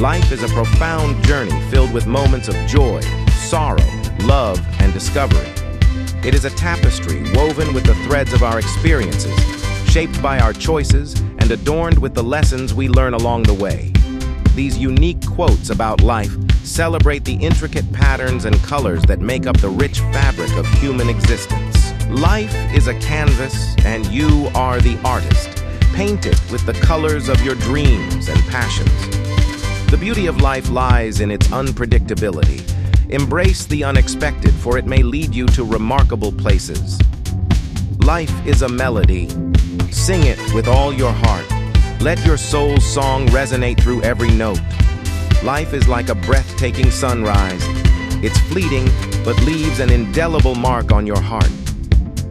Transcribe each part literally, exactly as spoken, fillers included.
Life is a profound journey filled with moments of joy, sorrow, love, and discovery. It is a tapestry woven with the threads of our experiences, shaped by our choices, and adorned with the lessons we learn along the way. These unique quotes about life celebrate the intricate patterns and colors that make up the rich fabric of human existence. Life is a canvas, and you are the artist. Paint it with the colors of your dreams and passions. The beauty of life lies in its unpredictability. Embrace the unexpected, for it may lead you to remarkable places. Life is a melody. Sing it with all your heart. Let your soul's song resonate through every note. Life is like a breathtaking sunrise. It's fleeting, but leaves an indelible mark on your heart.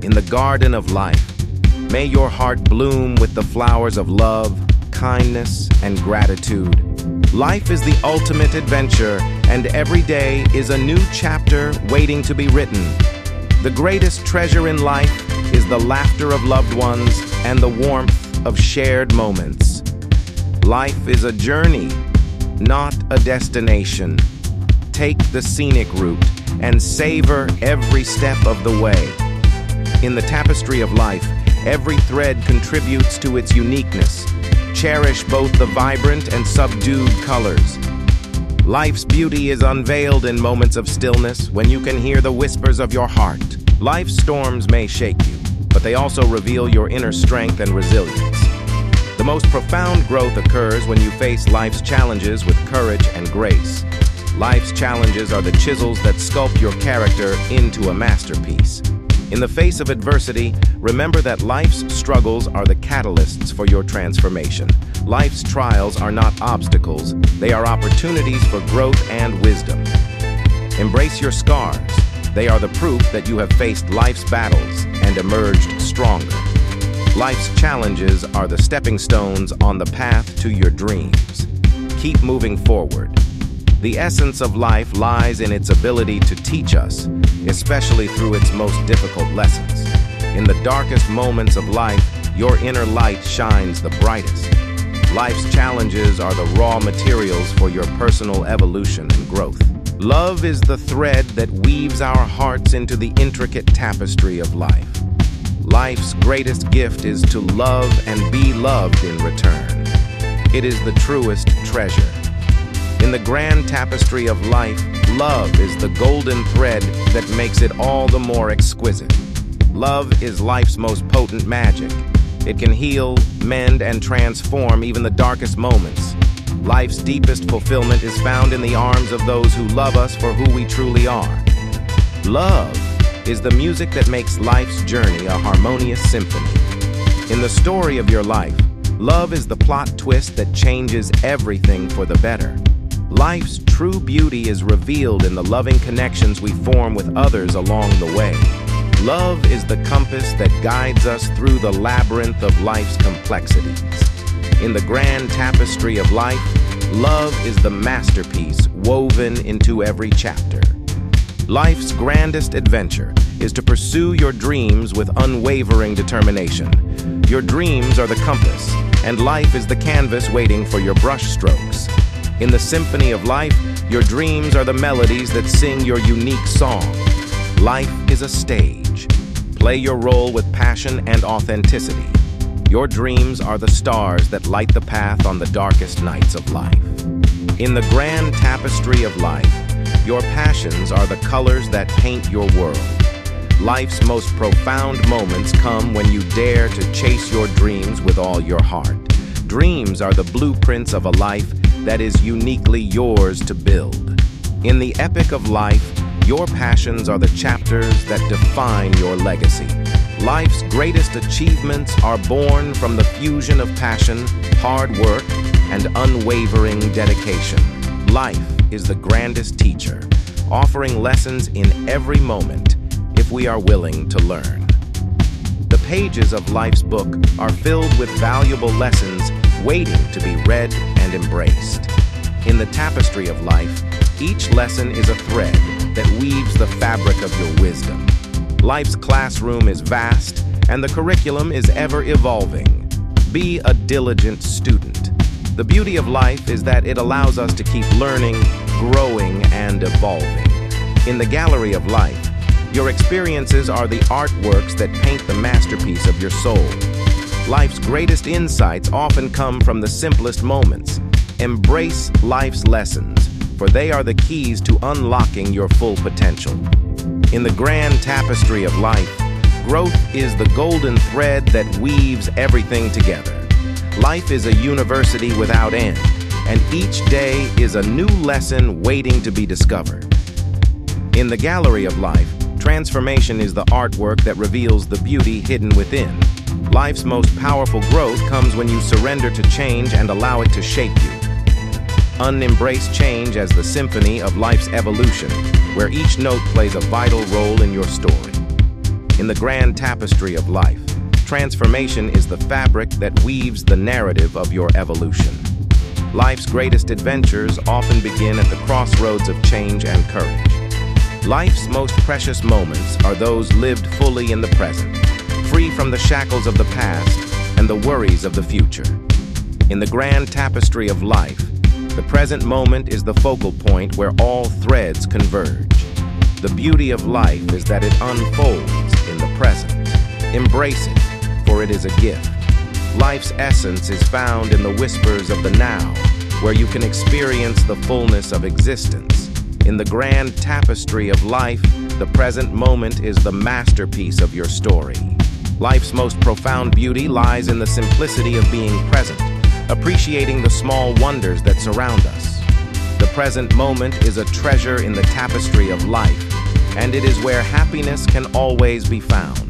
In the garden of life, may your heart bloom with the flowers of love, kindness, and gratitude. Life is the ultimate adventure, and every day is a new chapter waiting to be written. The greatest treasure in life is the laughter of loved ones and the warmth of shared moments. Life is a journey, not a destination. Take the scenic route and savor every step of the way. In the tapestry of life, every thread contributes to its uniqueness. Cherish both the vibrant and subdued colors. Life's beauty is unveiled in moments of stillness when you can hear the whispers of your heart. Life's storms may shake you, but they also reveal your inner strength and resilience. The most profound growth occurs when you face life's challenges with courage and grace. Life's challenges are the chisels that sculpt your character into a masterpiece. In the face of adversity, remember that life's struggles are the catalysts for your transformation. Life's trials are not obstacles, they are opportunities for growth and wisdom. Embrace your scars. They are the proof that you have faced life's battles and emerged stronger. Life's challenges are the stepping stones on the path to your dreams. Keep moving forward. The essence of life lies in its ability to teach us, especially through its most difficult lessons. In the darkest moments of life, your inner light shines the brightest. Life's challenges are the raw materials for your personal evolution and growth. Love is the thread that weaves our hearts into the intricate tapestry of life. Life's greatest gift is to love and be loved in return. It is the truest treasure. In the grand tapestry of life, love is the golden thread that makes it all the more exquisite. Love is life's most potent magic. It can heal, mend, and transform even the darkest moments. Life's deepest fulfillment is found in the arms of those who love us for who we truly are. Love is the music that makes life's journey a harmonious symphony. In the story of your life, love is the plot twist that changes everything for the better. Life's true beauty is revealed in the loving connections we form with others along the way. Love is the compass that guides us through the labyrinth of life's complexities. In the grand tapestry of life, love is the masterpiece woven into every chapter. Life's grandest adventure is to pursue your dreams with unwavering determination. Your dreams are the compass, and life is the canvas waiting for your brushstrokes. In the symphony of life, your dreams are the melodies that sing your unique song. Life is a stage. Play your role with passion and authenticity. Your dreams are the stars that light the path on the darkest nights of life. In the grand tapestry of life, your passions are the colors that paint your world. Life's most profound moments come when you dare to chase your dreams with all your heart. Dreams are the blueprints of a life that is uniquely yours to build. In the epic of life, your passions are the chapters that define your legacy. Life's greatest achievements are born from the fusion of passion, hard work, and unwavering dedication. Life is the grandest teacher, offering lessons in every moment if we are willing to learn. The pages of life's book are filled with valuable lessons waiting to be read and embraced. In the tapestry of life, each lesson is a thread that weaves the fabric of your wisdom. Life's classroom is vast, and the curriculum is ever evolving. Be a diligent student. The beauty of life is that it allows us to keep learning, growing, and evolving. In the gallery of life, your experiences are the artworks that paint the masterpiece of your soul. Life's greatest insights often come from the simplest moments. Embrace life's lessons, for they are the keys to unlocking your full potential. In the grand tapestry of life, growth is the golden thread that weaves everything together. Life is a university without end, and each day is a new lesson waiting to be discovered. In the gallery of life, transformation is the artwork that reveals the beauty hidden within. Life's most powerful growth comes when you surrender to change and allow it to shape you. Unembrace change as the symphony of life's evolution, where each note plays a vital role in your story. In the grand tapestry of life, transformation is the fabric that weaves the narrative of your evolution. Life's greatest adventures often begin at the crossroads of change and courage. Life's most precious moments are those lived fully in the present, free from the shackles of the past and the worries of the future. In the grand tapestry of life, the present moment is the focal point where all threads converge. The beauty of life is that it unfolds in the present. Embrace it, for it is a gift. Life's essence is found in the whispers of the now, where you can experience the fullness of existence. In the grand tapestry of life, the present moment is the masterpiece of your story. Life's most profound beauty lies in the simplicity of being present, appreciating the small wonders that surround us. The present moment is a treasure in the tapestry of life, and it is where happiness can always be found.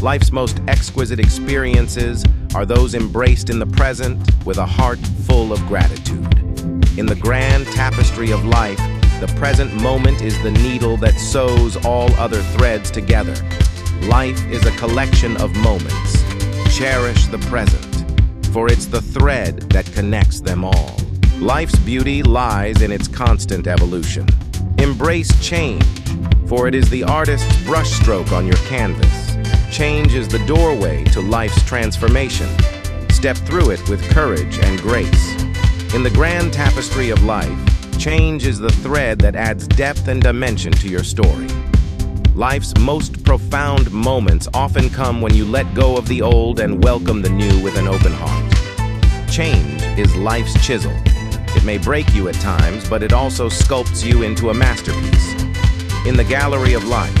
Life's most exquisite experiences are those embraced in the present with a heart full of gratitude. In the grand tapestry of life, the present moment is the needle that sews all other threads together. Life is a collection of moments. Cherish the present, for it's the thread that connects them all. Life's beauty lies in its constant evolution. Embrace change, for it is the artist's brushstroke on your canvas. Change is the doorway to life's transformation. Step through it with courage and grace. In the grand tapestry of life, change is the thread that adds depth and dimension to your story. Life's most profound moments often come when you let go of the old and welcome the new with an open heart. Change is life's chisel. It may break you at times, but it also sculpts you into a masterpiece. In the gallery of life,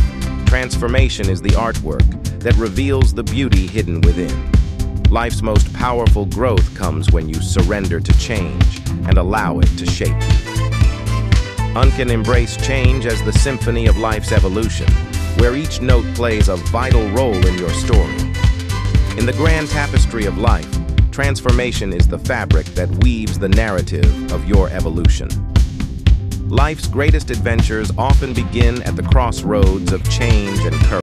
transformation is the artwork that reveals the beauty hidden within. Life's most powerful growth comes when you surrender to change and allow it to shape you. One can embrace change as the symphony of life's evolution, where each note plays a vital role in your story. In the grand tapestry of life, transformation is the fabric that weaves the narrative of your evolution. Life's greatest adventures often begin at the crossroads of change and courage.